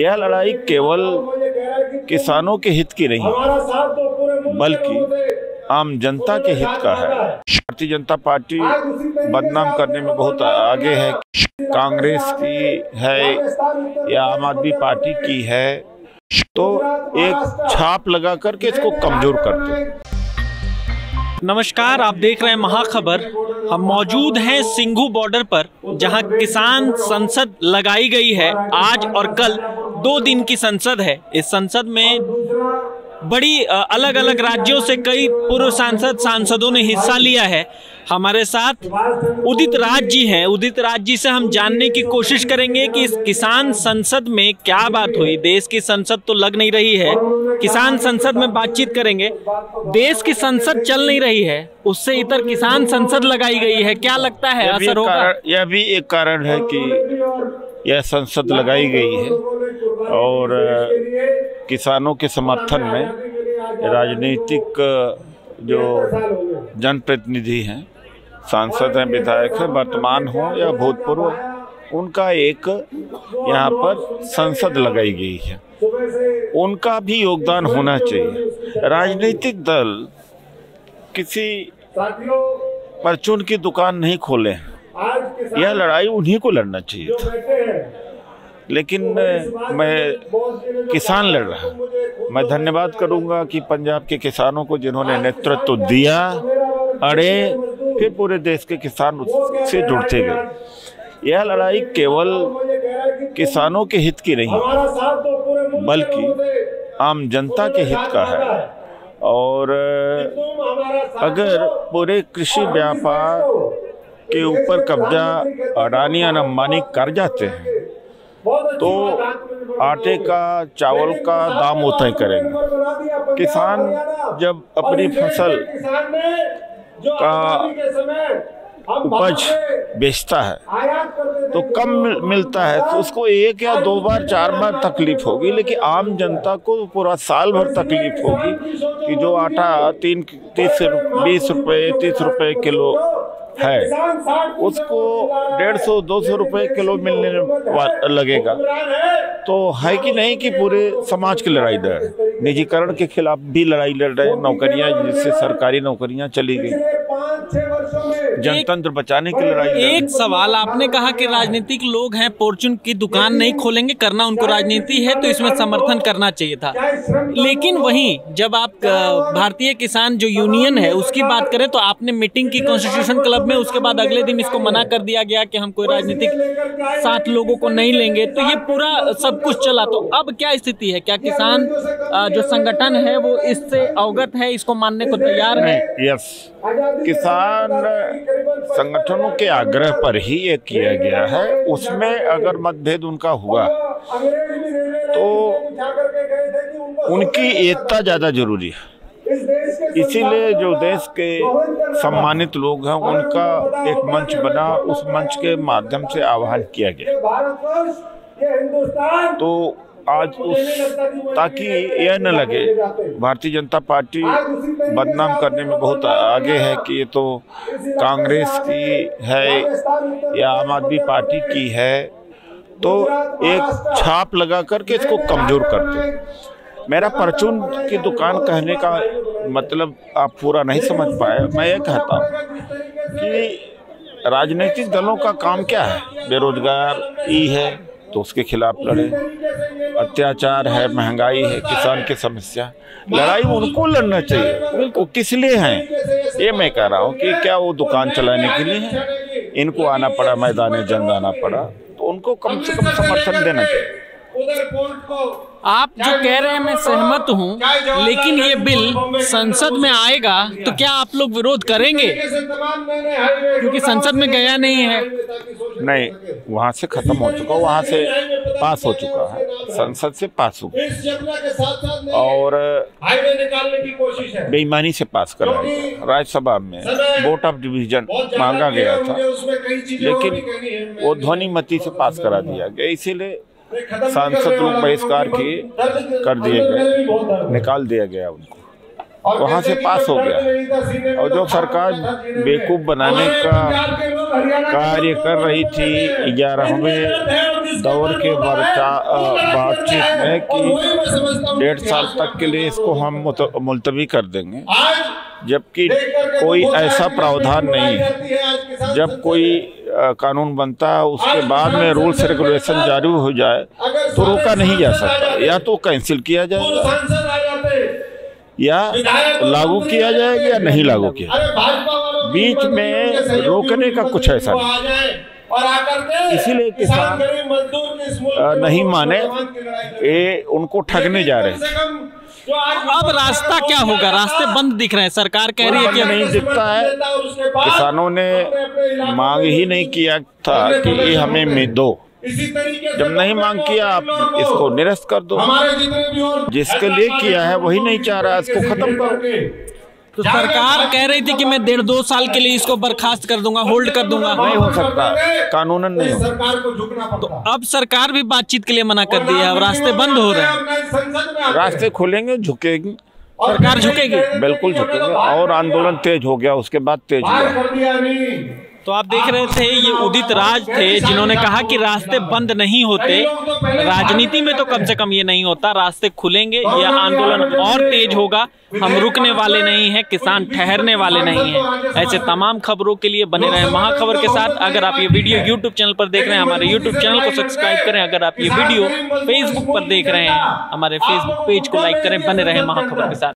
यह लड़ाई केवल किसानों के हित की नहीं बल्कि आम जनता के हित का है। भारतीय जनता पार्टी बदनाम करने में बहुत आगे है। कांग्रेस की है या आम आदमी पार्टी की है तो एक छाप लगा करके इसको कमजोर करते हैं। नमस्कार, आप देख रहे हैं महा खबर। हम मौजूद हैं सिंघू बॉर्डर पर, जहां किसान संसद लगाई गई है। आज और कल 2 दिन की संसद है। इस संसद में बड़ी अलग अलग राज्यों से कई पूर्व सांसदों ने हिस्सा लिया है। हमारे साथ उदित राज जी हैं। उदित राज जी से हम जानने की कोशिश करेंगे कि इस किसान संसद में क्या बात हुई। देश की संसद तो लग नहीं रही है, किसान संसद में बातचीत करेंगे। देश की संसद चल नहीं रही है, उससे इतर किसान संसद लगाई गई है। क्या लगता है असर होगा? यह भी एक कारण है कि यह संसद लगाई गई है और किसानों के समर्थन में राजनीतिक जो जनप्रतिनिधि हैं, सांसद हैं, विधायक हैं, वर्तमान हों या भूतपूर्व, उनका एक यहाँ पर संसद लगाई गई है। उनका भी योगदान होना चाहिए। राजनीतिक दल किसी परचून की दुकान नहीं खोले हैं। यह लड़ाई उन्हीं को लड़ना चाहिए था, लेकिन मैं किसान लड़ रहा हूँ। मैं धन्यवाद करूँगा कि पंजाब के किसानों को जिन्होंने नेतृत्व दिया, अड़े, फिर पूरे देश के किसान उससे जुड़ते गए। यह लड़ाई केवल किसानों के हित की नहीं बल्कि आम जनता के हित का है। और अगर पूरे कृषि व्यापार के ऊपर कब्जा अड़ानी और अंबानी कर जाते हैं तो आटे का, चावल का दाम वो तय करेंगे। किसान जब अपनी फसल का उपज बेचता है तो कम मिलता है तो उसको 1 या 2 बार 4 बार तकलीफ होगी, लेकिन आम जनता को पूरा साल भर तकलीफ होगी कि जो आटा 30 रुपये किलो है उसको 150-200 रुपये किलो मिलने लगेगा। तो है कि नहीं कि पूरे समाज की लड़ाई लड़ रहे हैं, निजीकरण के खिलाफ भी लड़ाई लड़ रहे हैं, नौकरियां जिससे सरकारी नौकरियां चली गई, जनतंत्र बचाने की लड़ाई। एक सवाल, आपने कहा कि राजनीतिक लोग हैं, फॉर्चून की दुकान नहीं खोलेंगे, करना उनको राजनीति है तो इसमें समर्थन करना चाहिए था। लेकिन वहीं जब आप भारतीय किसान जो यूनियन है उसकी बात करें तो आपने मीटिंग की कॉन्स्टिट्यूशन क्लब में, उसके बाद अगले दिन इसको मना कर दिया गया कि हम कोई राजनीतिक साथ लोगों को नहीं लेंगे। तो ये पूरा सब कुछ चला, तो अब क्या स्थिति है? क्या किसान जो संगठन है वो इससे अवगत है, इसको मानने को तैयार है? यस, किसान संगठनों के आग्रह पर ही ये किया गया है। उसमें अगर मतभेद उनका हुआ तो उनकी एकता ज्यादा जरूरी है। इसीलिए जो देश के सम्मानित लोग हैं उनका एक मंच बना, उस मंच के माध्यम से आह्वान किया गया तो आज उस, ताकि यह न लगे भारतीय जनता पार्टी बदनाम करने में बहुत आगे है कि ये तो कांग्रेस की है या आम आदमी पार्टी की है, तो एक छाप लगा करके इसको कमजोर करते हैं। मेरा परचून की दुकान कहने का मतलब आप पूरा नहीं समझ पाए। मैं ये कहता हूँ कि राजनीतिक दलों का काम क्या है? बेरोजगार ई है तो उसके खिलाफ लड़े, अत्याचार है, महंगाई है, किसान की समस्या, लड़ाई उनको लड़ना चाहिए। वो किस लिए हैं ये मैं कह रहा हूँ कि क्या वो दुकान चलाने के लिए है? इनको आना पड़ा, मैदान जंग आना पड़ा, तो उनको कम से कम समर्थन देना चाहिए। आप जो कह रहे हैं मैं सहमत हूं, लेकिन ये बिल संसद में आएगा तो क्या आप लोग विरोध करेंगे? क्योंकि संसद में गया नहीं है। नहीं, वहां से खत्म हो चुका, वहां से पास हो चुका है, संसद से पास हो गया और बेईमानी से पास कराया गया। राज्यसभा में वोट ऑफ डिवीजन मांगा गया था लेकिन वो ध्वनिमती से पास करा दिया गया, इसीलिए सांसद लोग बहिष्कार किए, कर दिए गए, निकाल दिया गया उनको, वहाँ से पास हो गया। और जो सरकार बेवकूफ़ बनाने का कार्य कर रही थी 11वें दौर के बातचीत में कि 1.5 साल तक के लिए इसको हम मुलतवी कर देंगे, जबकि कोई ऐसा प्रावधान नहीं है। जब कोई कानून बनता है उसके बाद में रूल्स रेगुलेशन जारी हो जाए तो रोका नहीं जा सकता, या तो कैंसिल किया जाएगा या लागू किया जाएगा या नहीं लागू किया जाएगा, बीच में रोकने का कुछ ऐसा नहीं। इसीलिए किसान नहीं माने, ये उनको ठगने जा रहे हैं। अब रास्ता क्या होगा? रास्ते बंद दिख रहे हैं, सरकार कह रही है कि नहीं दिखता है। किसानों ने मांग ही नहीं किया था कि ये हमें दो, जब नहीं मांग किया आप इसको निरस्त कर दो, जिसके लिए किया है वही नहीं चाह रहा, इसको खत्म करो। तो सरकार कह रही थी कि मैं 1.5-2 साल के लिए इसको बर्खास्त कर दूंगा, होल्ड कर दूंगा। नहीं हो सकता, कानूनन नहीं होगा। तो अब सरकार भी बातचीत के लिए मना कर दी है, अब रास्ते बंद हो रहे हैं। रास्ते खुलेंगे, झुकेगी सरकार, झुकेगी, बिल्कुल झुकेगी। और आंदोलन तेज हो गया, उसके बाद तेज हो गया। तो आप देख रहे थे, ये उदित राज थे जिन्होंने कहा कि रास्ते बंद नहीं होते, राजनीति में तो कम से कम ये नहीं होता, रास्ते खुलेंगे, ये आंदोलन और तेज होगा, हम रुकने वाले नहीं हैं, किसान ठहरने वाले नहीं हैं। ऐसे तमाम खबरों के लिए बने रहें महा खबर के साथ। अगर आप ये वीडियो यूट्यूब चैनल पर देख रहे हैं, हमारे यूट्यूब चैनल को सब्सक्राइब करें। अगर आप ये वीडियो फेसबुक पर देख रहे हैं, हमारे फेसबुक पेज को लाइक करें। बने रहें महा खबर के साथ।